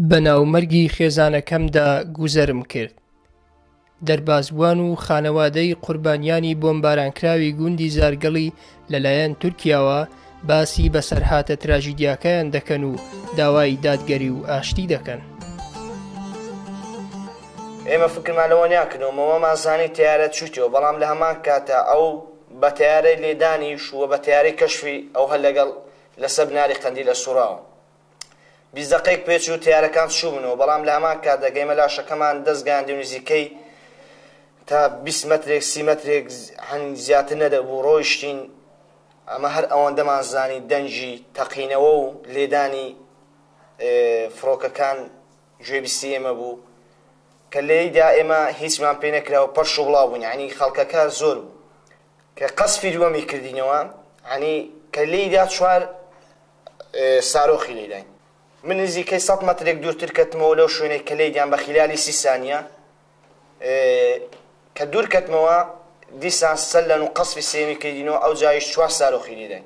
بەناومەرگی خێزانەکەمدا گوزەرم کرد. دەربازبووان و خانەوادەی قوربانیانی بۆمبارانکراوی گوندی زارگەڵی لەلایەن تورکیاوە باسی بەسەرهاتە تراژیدیاکەیان دەکەن و داوای دادگەری و ئاشتی دەکەن. ئێمە فکرمان لەوە نیاکردەوە مامانزانی تیارەت شووتەوە، بەڵام لە هەمان کاتە ئەو بە تیارەی لێدانیش وە بە تیارەی کەشفی ئەو هەر لەگەڵ لەسەر بناری قەندیلە سووڕاوە. 20 دقیق پێچوو تیارەکان شووبنەوە، بەڵام لە هەمان کات دەگەیمە لاشەکەمان دەستگاندی و نزیکەی تا 20 مەترێک 30 مەترێک زیاتر نەدەبوو ڕۆیشتین. ئەمە هەر ئەوەندەمان زانی دەنجی تەقینەوە و لێدانی فرۆکەکان گوێبیستی ئێمە بوو کە لێیدا ئێمە هیچمان پێ نەکراوە، پەرش و بڵاو بوون، یعنی خەڵکەکە زۆر بوو کە قەسفی دووەمی کردینەوە، یعنی کە لێیدا چوار سارۆخی لێداین. من نزیکەی 100 مەترێک دوورتر کەتمەوە لەو شوێنەی کە لێیدیان بە خیلالی 30 سانیە کە دوور کەتمەوە دیسان سەلەن و قەسفی سێمی کردینەوە، ئەو جایش چوار سارۆخی لێداین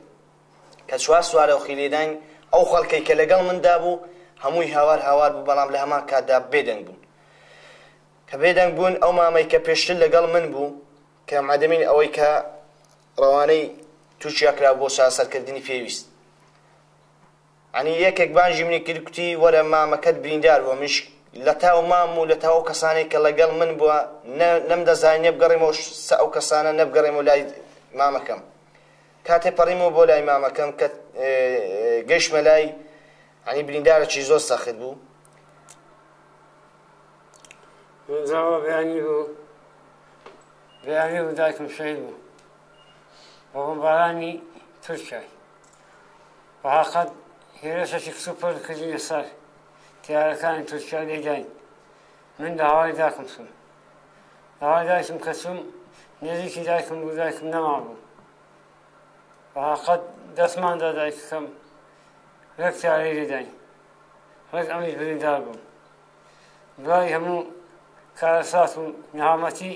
کە چوار سارۆخی لێداین. ئەو خەڵکەی کە لەگەڵ مندا بوو هەمووی هاوار هاوار بوو، بەڵام لە هەمان کاتدا بێدەنگ بوون. کە بێدەنگ بوون ئەو مامەی کە پێشتر لەگەڵ من بوو کە مادەمین ئەوەی کە ڕەوانەی تووچیاکرا بۆ سەرکردنی پێویست، یعنی یەکێک بانجی منی کرد کوتی وەرە مامەکەت بریندار بووە. منش لە تاو مام و لە تاو کەسانێک کە لەگەڵ من بووە نەمدەزانێ بگەڕێمەوە سە ئەو کەسانە نەبگەڕێمەوە لای مامەکەم. کاتێ پەڕیمەوە بۆ لای مامەکەم کە گەیشتمە لای، یعنی بریندارێکی زۆر سەخت بوو. من جاوە بەیانی بوو، بەیانی بوو دایکم شەهید بوو بە بۆمبارانی تورکیای. بەحەقەت هێرشێکی سوپەر کردی لەسەر تیارەکانی تورکیا لێداین. من لە هەوای دایکم سوم، لە هەوای دایکم کە سوم نزیکی دایکم بوو، دایکم نەما بوو. بەحەقەت دەستماندا دایکەکەم ڕێک تیارەی لێداین، ڕێک ئەمیش بریندار بووم. دوای هەموو کارەسات و نەهامەتی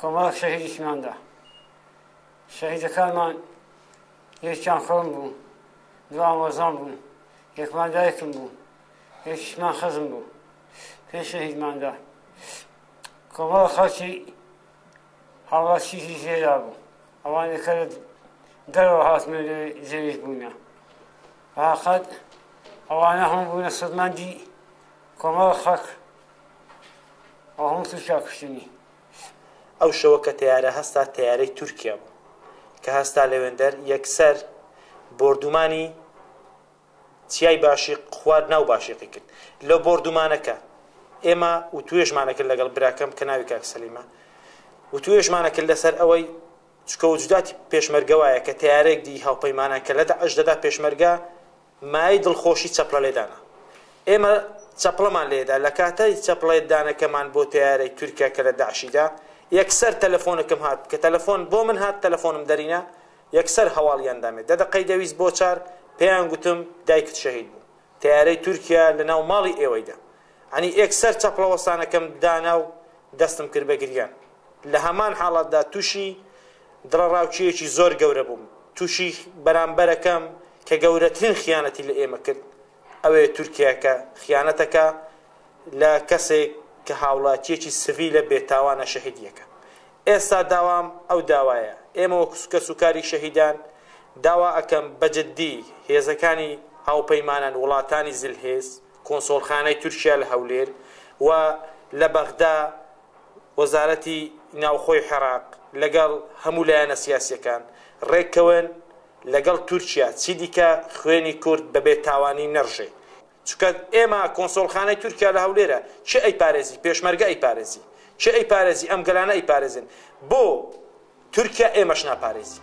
کۆمەڵ شەهیدیشماندا. شەهیدەکانمان یەکیان خۆم بوو، دوام وەزان بوون، یەکمان دایکم بوو، یەکیشمان خەزم بوو. پێش شەهیدماندا کۆمەڵ خەڵکی هاوڵاتیشی ژێدا بوو، ئەوانە کە دەرەوە هاتمە زێویش بوونە. بەحەقەت ئەوانە هەموو بوونە سەدمەندی کۆمەڵ خەک، ئەو هەموو تورکیا کوشتنی. ئەو شەوە کە تیارە هەستا تیارەی تورکیا بوو کە هەستا لەوێندەر یەکسەر بردومانی چیای باشی خوارد ناو باشیقی کرد. لە بردومانەکە ئێمە و توێژمانەکە لەگەڵ براکەم کە ناوی کاکسەلیمە و توێژمانەکە لەسەر ئەوەی چکە وجوداتی پێشمەرگە وایە کە تیارێکی هاوپەیمانان کە لە داعشدا پێشمەرگە مای دڵخۆشی چەپڵە لێدانا. ئێمە چەپڵەمان لێدا لە کاتای چەپڵێدانەکەمان بۆ تیارەی تورکیا کە لە داعشیدا یەکسەر تەلەفۆنەکەم هات کە تەلەفۆن بۆ من هات، تەلەفۆنم دەرینە یەکسەر هەواڵیان دامێت. دەدەقەی دەویست بۆ چار پێیان گوتم دایکت شەهید بوو، تیارەی تورکیا لە ناو ماڵی ئێوەیدا. ئەنی یەکسەر چەپڵەوەسانەکەم دانا و دەستم کرد بە گریان. لە هەمان حاڵەتدا تووشی دڕەڕاوچیەکی زۆر گەورە بووم، تووشی بەرامبەرەکەم کە گەورەترین خیانەتی لە ئێمە کرد ئەوەیە تورکیاکە خیانەتەکە لە کەسێک کە هاوڵاتیەکی سڤیلە بێتاوانە شەهیدیەکە. ئێستا داوام ئەو داوایە ئێمە کە سوکاری شەهیدان داوا ئەکەم بەجددی هێزەکانی هاوپەیمانان وڵاتانی زلهێز، کۆنسۆڵخانەی تورکیا لە هەولێر و لە بەغدا، وەزارەتی ناوخۆی عێراق لەگەڵ هەموو لایەنە سیاسیەکان ڕێککەون لەگەڵ تورکیا چی دیکە خوێنی کورد بە بێتاوانی نەڕژێ. چونکە ئێمە کۆنسۆڵخانەی تورکیا لە هەولێرە چه ئەیپارێزی پێشمەرگە، ئەیپارێزی چه ئەیپارێزی ئەم گەلانە ئەیپارێزن بۆ تورکیا ئێمەش ناپارێزی.